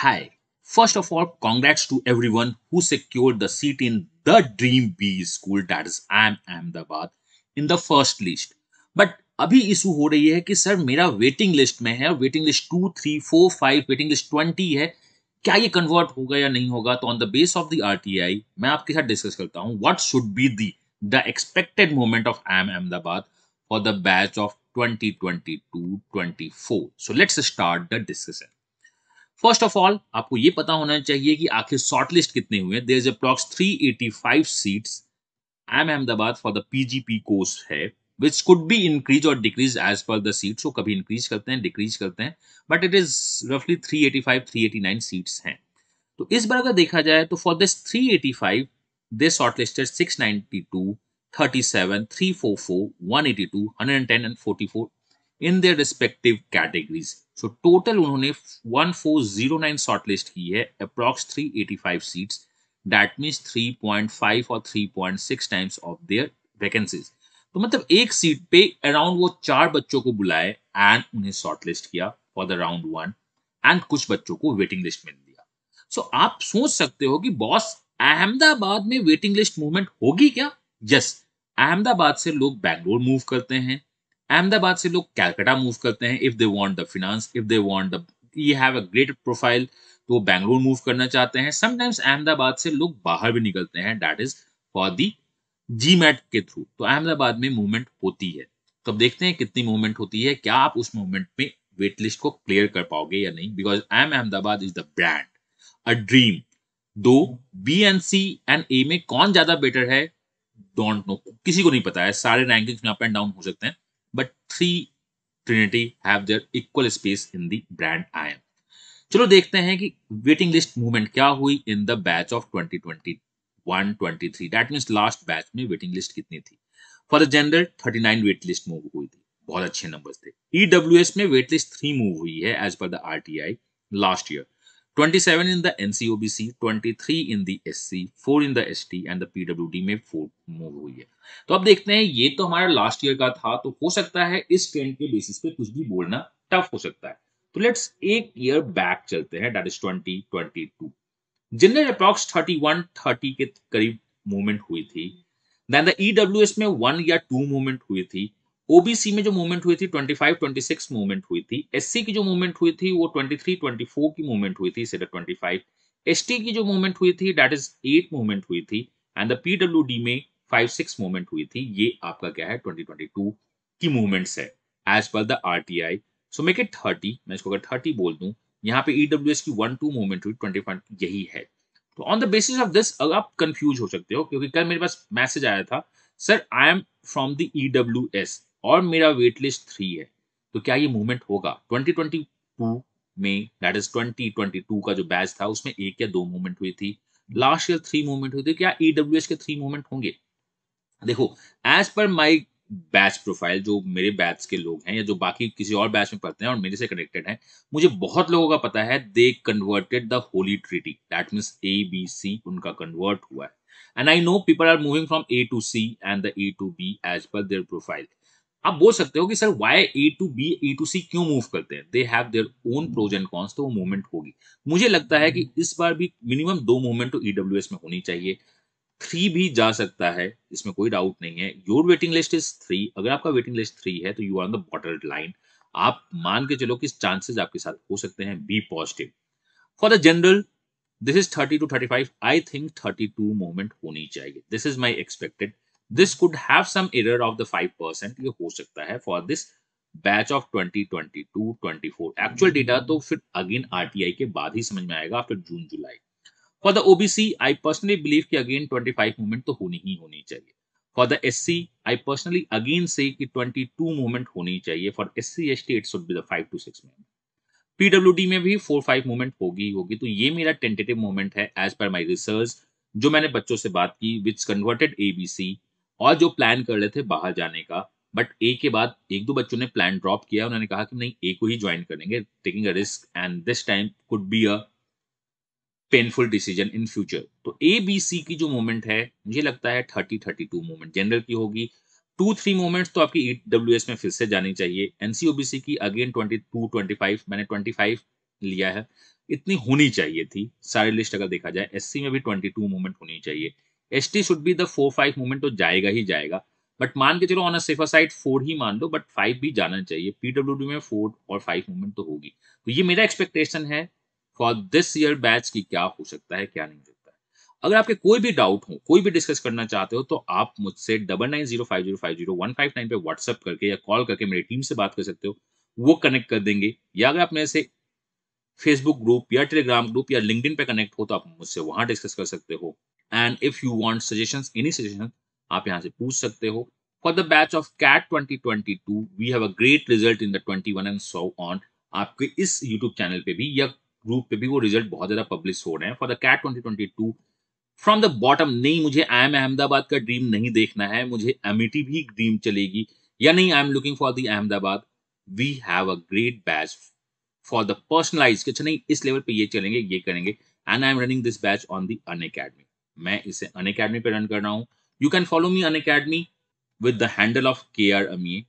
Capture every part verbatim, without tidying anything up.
Hi, first of all, congrats to everyone who secured the seat in the Dream B school, that is I I M Ahmedabad, in the first list. But अभी issue हो रही है कि sir मेरा waiting list में है, waiting list two three four five waiting list twenty है, क्या ये कन्वर्ट होगा या नहीं होगा? तो on the base of the RTI मैं आपके साथ डिस्कस करता हूँ what should be the the expected moment of I I M Ahmedabad for the batch of twenty twenty two twenty four. So let's start the discussion. First of all आपको ये पता होना चाहिए कि आखिर शॉर्टलिस्ट कितने हुए. There is approx three eighty five seats I I M Ahmedabad for the PGP course है, which could be increased or decreased as per the seats. So कभी increase करते हैं, decrease करते हैं, but it is roughly three eighty-five, three eighty-nine seats हैं. तो इस बार अगर देखा जाए तो for this three eighty-five, they shortlisted six ninety-two, thirty-seven, three forty-four, one eighty-two, one ten and forty-four in their respective categories. So total उन्होंने one thousand four hundred nine shortlist की है, approx three eighty-five seats. That means three point five or three point six times of their vacancies. तो मतलब एक seat पे around वो चार बच्चों को बुलाए एंड उन्हें शॉर्टलिस्ट किया for the round one and कुछ बच्चों को वेटिंग लिस्ट में दिया. सो so, आप सोच सकते हो कि बॉस अहमदाबाद में वेटिंग लिस्ट मूवमेंट होगी क्या? यस, अहमदाबाद से लोग बैंगलोर मूव करते हैं, अहमदाबाद से लोग कैलकाटा मूव करते हैं. If they want the finance, if they want the you have a great profile, तो बैंगलोर मूव करना चाहते हैं. समटाइम्स अहमदाबाद से लोग बाहर भी निकलते हैं, that is for the GMAT के थ्रू. तो अहमदाबाद में मूवमेंट होती है. तो अब देखते हैं कितनी मूवमेंट होती है, क्या आप उस मूवमेंट में वेट लिस्ट को क्लियर कर पाओगे या नहीं. Because I M Ahmedabad is the brand a dream. दो B and C and A में कौन ज्यादा बेटर है डोंट नो, किसी को नहीं पता है. सारे रैंकिंग्स में अप एंड डाउन हो सकते हैं, but three trinity have their equal space in the brand I M. चलो देखते हैं कि वेटिंग लिस्ट मूवमेंट क्या हुई in the batch of twenty twenty one twenty three. That means last batch में वेटिंग लिस्ट कितनी थी? For the general thirty nine wait list move हुई थी, बहुत अच्छे नंबर्स थे. ईडब्ल्यूएस में वेट लिस्ट थ्री मूव हुई है as per the RTI last year. Twenty seven in the NCOBC, twenty three in the SC, four in the ST and the PWD में four move हुई है. तो अब देखते हैं, ये तो हमारा लास्ट ईयर का था, तो हो सकता है इस ट्रेंड के बेसिस पे कुछ भी बोलना टफ हो सकता है. तो लेट्स एक ईयर बैक चलते हैं, that is twenty twenty two. General approx thirty one, thirty के करीब मूवमेंट हुई थी. देन द ईडब्ल्यूएस में वन या टू मूवमेंट हुई थी. ओबीसी में जो मूवमेंट हुई थी twenty five, twenty six movement हुई थी. एससी की जो मूवमेंट हुई थी वो ट्वेंटी थ्री, ट्वेंटी फोर की मूवमेंट हुई थी, इसे ट्वेंटी फाइव. एसटी की जो मूवमेंट हुई थी दैट इज एट मूवमेंट हुई थी. एंड द पीडब्ल्यूडी में फाइव, सिक्स मूवमेंट हुई थी. ये आपका क्या है ट्वेंटी ट्वेंटी टू की मूवमेंट्स है as per the RTI. So make it thirty. मैं इसको अगर थर्टी बोल दूं, यहाँ पे ईडब्ल्यूएस की वन टू मूवमेंट हुई, ट्वेंटी वन यही है. तो on the basis of this अगर आप कंफ्यूज हो सकते हो, क्योंकि कल मेरे पास मैसेज आया था, sir I am from the EWS और मेरा वेट लिस्ट थ्री है, तो क्या ये मूवमेंट होगा? ट्वेंटी ट्वेंटी टू में that is twenty twenty two का जो बैच था उसमें एक या दो मूवमेंट हुई थी, लास्ट ईयर थ्री मूवमेंट हुई थी. क्या ईडब्ल्यूएस के थ्री मूवमेंट होंगे? देखो, as per my batch profile, जो मेरे बैच के लोग हैं या जो बाकी किसी और बैच में पढ़ते हैं और मेरे से कनेक्टेड हैं, मुझे बहुत लोगों का पता है they converted the holy trinity, that means A B C उनका कन्वर्ट हुआ है. And I know people are moving from A to C and the A to B as per their profile. आप बोल सकते हो कि sir why A to B A to C क्यों move करते हैं, they have their own pros and cons, तो वो मूवमेंट होगी. मुझे लगता है कि इस बार भी मिनिमम दो मूवमेंट तो ईडब्ल्यूएस में होनी चाहिए, थ्री भी जा सकता है, इसमें कोई डाउट नहीं है. Your waiting list is three, अगर आपका वेटिंग लिस्ट थ्री है तो you are on the border line, आप मान के चलो कि चांसेस आपके साथ हो सकते हैं. Be positive. For the general this is thirty two, thirty five. I think thirty two movement होनी चाहिए, this is my expected. This could have some error of the five percent, ये हो सकता है for this batch of twenty twenty two twenty four. Actual data तो फिर again RTI के बाद ही समझ में आएगा after June July. For the OBC I personally believe कि अगेन ट्वेंटी फाइव मूवमेंट तो होनी ही होनी चाहिए. For the SC I personally again say कि ट्वेंटी टू मूवमेंट होनी चाहिए. For SC ST it should be the five to six में. पीडब्ल्यूडी में भी फोर फाइव मूवमेंट होगी होगी. तो ये मेरा टेंटेटिव मूवमेंट है एज पर माय रिसर्च, जो मैंने बच्चों से बात की विच कन्वर्टेड एबीसी और जो प्लान कर रहे थे बाहर जाने का, बट ए के बाद एक दो बच्चों ने प्लान ड्रॉप किया, उन्होंने कहा कि नहीं ए को ही ज्वाइन करेंगे, taking a risk and this time could be a painful decision in future. तो ए बी सी की जो मूवमेंट है मुझे लगता है thirty, thirty two movement general की होगी. टू थ्री मूवमेंट्स तो आपकी ईडब्ल्यूएस में फिर से जानी चाहिए. एनसीओबीसी की again twenty two, twenty five, मैंने ट्वेंटी फाइव लिया है. इतनी होनी चाहिए थी। सारी लिस्ट अगर देखा जाए एससी में भी बाईस मूवमेंट होनी चाहिए, ST should be the four five movement तो जाएगा ही जाएगा, बट मान के चलो on a safer side four ही मान लो, बट फाइव भी जाना चाहिए। पीडब्ल्यूडी में फोर और फाइव मूवमेंट तो होगी। तो ये मेरा एक्सपेक्टेशन है फॉर दिस ईयर बैच की क्या हो सकता है क्या नहीं हो सकता है। अगर आपके कोई भी डाउट हो, कोई भी डिस्कस करना चाहते हो, तो आप मुझसे double nine zero five zero five zero one five nine पर व्हाट्सअप करके या कॉल करके मेरी टीम से बात कर सकते हो, वो कनेक्ट कर देंगे। या अगर आप मेरे से फेसबुक ग्रुप या टेलीग्राम ग्रुप या लिंक्डइन पे कनेक्ट हो तो आप मुझसे वहां डिस्कस कर सकते हो। And if you want suggestions, any suggestion आप यहां से पूछ सकते हो। For the batch of CAT twenty twenty two we have a great result in the twenty one and so on. आपके इस यूट्यूब चैनल पे भी या ग्रुप पे भी वो रिजल्ट बहुत ज्यादा पब्लिश हो रहे हैं for the CAT twenty twenty two. From the bottom, नहीं मुझे आई एम अहमदाबाद का ड्रीम नहीं देखना है, मुझे एमिटी भी ड्रीम चलेगी, या नहीं I am looking for the Ahmedabad. We have a great batch for the personalise, अच्छा नहीं इस लेवल पे ये चलेंगे ये करेंगे। And I am running this batch on the Unacademy, मैं इसे अनअकैडमी पे रन कर रहा हूँ। You can follow me Unacademy with the handle of K R Amiya,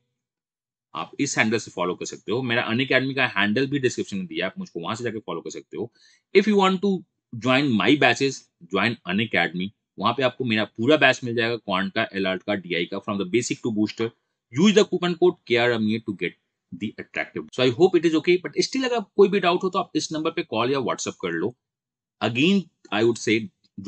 आप इस हैंडल से फॉलो कर सकते हो। मेरा अनअकैडमी का हैंडल भी डिस्क्रिप्शन में दिया है, आप मुझको वहां से जाकर फॉलो कर सकते हो। If you want to join my batches, join Unacademy, वहां पे आपको मेरा पूरा बैच मिल जाएगा, क्वांट का, एलआर्ट का, डीआई का, from the basic to booster. Use the coupon code K R Amiya to get The attractive. So I hope it is okay. But still, अगर कोई भी डाउट हो तो आप इस नंबर पे कॉल या व्हाट्सएप कर लो। Again, I would say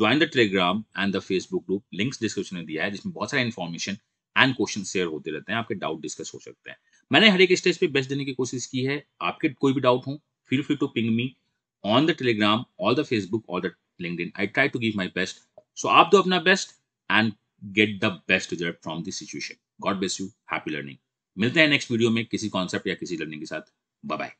join the Telegram and the Facebook group. Links description में दिया है, जिसमें बहुत सारा इन्फॉर्मेशन एंड क्वेश्चन शेयर होते रहते हैं, आपके डाउट डिस्कस हो सकते हैं। मैंने हर एक स्टेज पे बेस्ट देने की कोशिश की है। आपके कोई भी डाउट हो, feel free to ping me on the Telegram or the Facebook or the LinkedIn. I try to give my best. So आप दो अपना best and get the best result from this situation. God bless you. Happy learning. मिलते हैं next video में किसी concept या किसी learning के साथ। Bye bye.